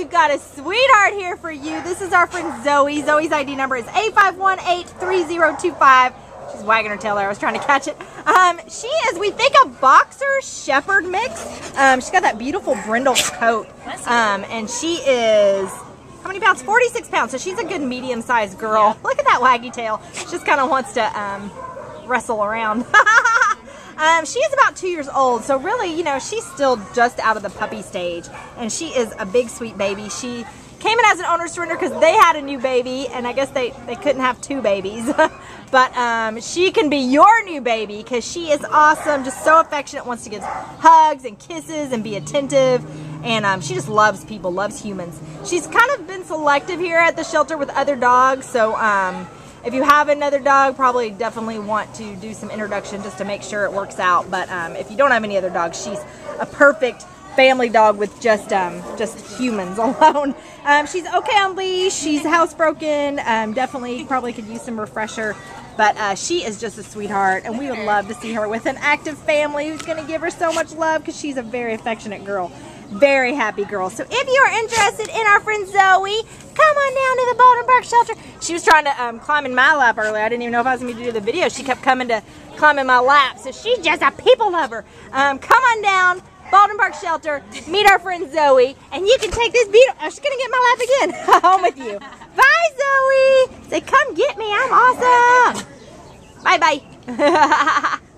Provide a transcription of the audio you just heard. We've got a sweetheart here for you. This is our friend Zoe. Zoe's ID number is 85183025. She's wagging her tail there. I was trying to catch it. She is, we think, a boxer shepherd mix. She's got that beautiful brindle coat. And she is, how many pounds? 46 pounds. So she's a good medium-sized girl. Yeah. Look at that waggy tail. She just kind of wants to wrestle around. She is about 2 years old. So really, you know, she's still just out of the puppy stage. And she is a big, sweet baby. She came in as an owner surrender because they had a new baby. And I guess they couldn't have two babies. But she can be your new baby because she is awesome, just so affectionate, wants to give hugs and kisses and be attentive. And she just loves people, loves humans. She's kind of been selective here at the shelter with other dogs. So if you have another dog, probably definitely want to do some introduction just to make sure it works out. But if you don't have any other dogs, she's a perfect family dog with just humans alone. She's okay on leash. She's housebroken. Definitely probably could use some refresher. But she is just a sweetheart, and we would love to see her with an active family who's going to give her so much love because she's a very affectionate girl. Very happy girl. So if you are interested in our friend Zoe, come on down to the Baldwin Park shelter. She was trying to climb in my lap earlier. I didn't even know if I was going to do the video. She kept coming to climb in my lap. So she's just a people lover. Come on down, Baldwin Park shelter. Meet our friend Zoe, and you can take this beautiful. I'm just going to get my lap again. Home with you. Bye, Zoe. Say, come get me. I'm awesome. Bye-bye.